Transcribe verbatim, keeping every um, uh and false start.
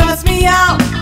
trust me out.